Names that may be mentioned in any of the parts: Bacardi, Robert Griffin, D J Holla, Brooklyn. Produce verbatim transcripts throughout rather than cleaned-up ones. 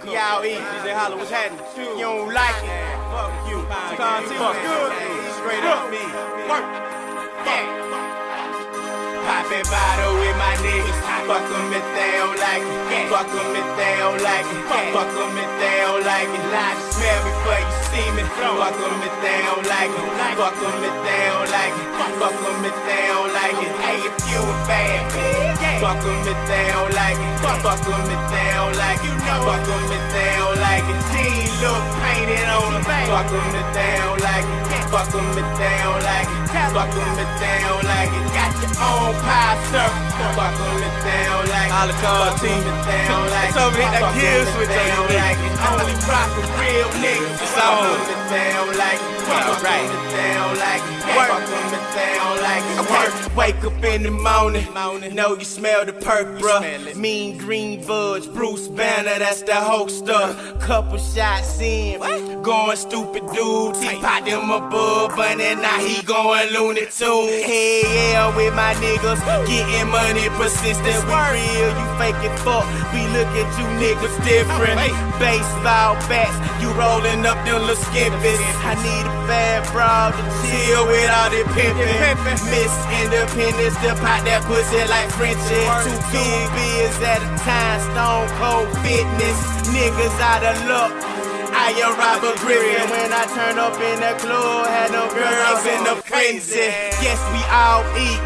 cook. Y'all eat. D J Holla, what's happening? You don't like it. Fuck you. Fuck good. Straight up me. Work. Poppin' bottle with my niggas. Fuck them if they don't like it. Fuck them if they don't like it. Fuck them if they don't like it. Lie to smell before you see me. Fuck them if they don't like it. Fuck them if they don't like it. Fuck them if they don't like it. Hey, if you a bad bitch. Fuck them if they don't like it. Fuck them if they don't like it. You know, fuck them if they don't like it. Jean look painted on the back. Fuck them if they don't like it. Fuck them if they don't like it. Fuck them if they don't like it. Got your own pie circle. Fuck them if they don't like it. All the cars team if they don't like it. So many that gives with they don't like it. Only rock with real niggas. Fuck them if they don't like it. Fuck them if they don't like it. Fuck them if they don't like it. Wake up in the morning, know you smell the perk, bruh. Mean green buds, Bruce Banner, that's the whole stuff. Couple shots in, going stupid dudes. He popped him a bud bunny, now he going Looney Tunes. Hey, yeah, with my niggas, getting money persistent. We real, you faking fuck, we look at you niggas different. Baseball bats, you rolling up them little skimpies. I need a bad bra to chill with all that pimpin'. Miss in the independence, to pop that pussy like Frenchie. Two big beers at a time, stone cold fitness. Niggas out of luck, I am Robert Griffin. When I turn up in the club, had no girls in the frenzy. Yes, we all eat,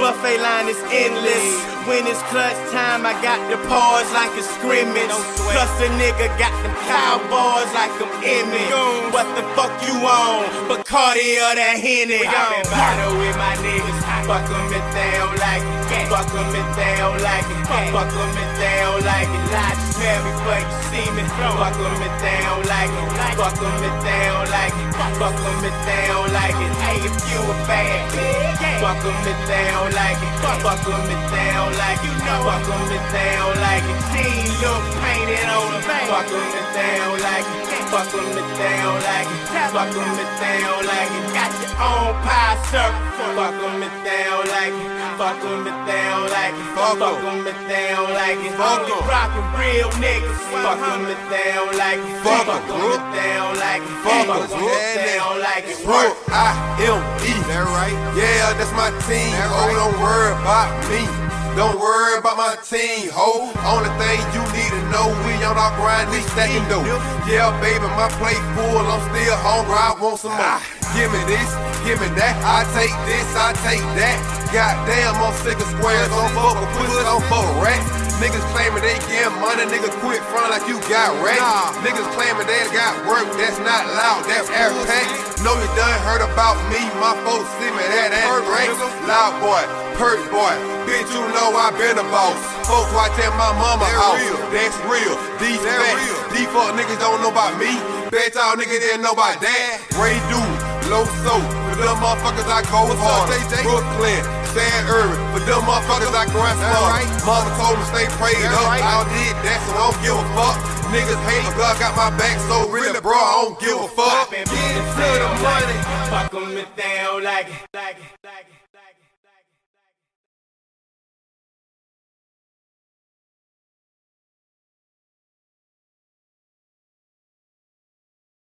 buffet line is endless. When it's clutch time, I got the paws like a scrimmage. Plus a nigga got them cowboys like I'm Emmett. What the fuck you on? Bacardi or that Henny? I've been bottled with my niggas. Fuck them if they don't like it. Fuck them if they don't like it. Fuck them if they don't like it. Lie to smell before you see me. Fuck them if they don't like it. Fuck them if they don't like it. Fuck them if they don't like it. Hey, if you a bad bitch. Fuck them if they don't like it. Fuck them if they don't like it. You know, fuck them if they don't like it. Jean look painted on the back. Fuck them if they don't like it. Fuck them if they don't like it. Fuck them if they don't like it. Got your own pie circle. Fuck them if they don't like it. Fuck them if they don't like it. Fuck them if they don't like it. Only rockin' real niggas. Fuck them if they don't like it. Fuck them if they don't like it. Fuck them if they don't like it. Bro, I am E. That right? Yeah, that's my team. Oh, don't worry about me. Don't worry about my team, ho. Only thing you need to know, we on our grind, we stacking dough. Yeah, baby, my plate full, I'm still hungry, I want some more. Give me this, give me that, I take this, I take that. Goddamn, I'm sick of squares, I'm full of pussies, I'm full of rats. Niggas claiming they get money, nigga quit front like you got rats. Niggas claiming they got work, that's not loud, that's air pack. No, you done heard about me, my folks see me, that ass rank. Loud boy, perk boy. Bitch, you know I been a boss. Folks watching my mama out. That's real. These facts. These fuck niggas don't know about me. Bet y'all niggas didn't know about that. Ray dude, low soap. For them motherfuckers I go hard. Brooklyn, San Irvin. For them motherfuckers I grind smart. Mama told me stay prayed up. I did that, so I don't give a fuck. Niggas hate, but I got my back so really, bro, I don't give a fuck. Get into the money. Fuck them if they don't like it.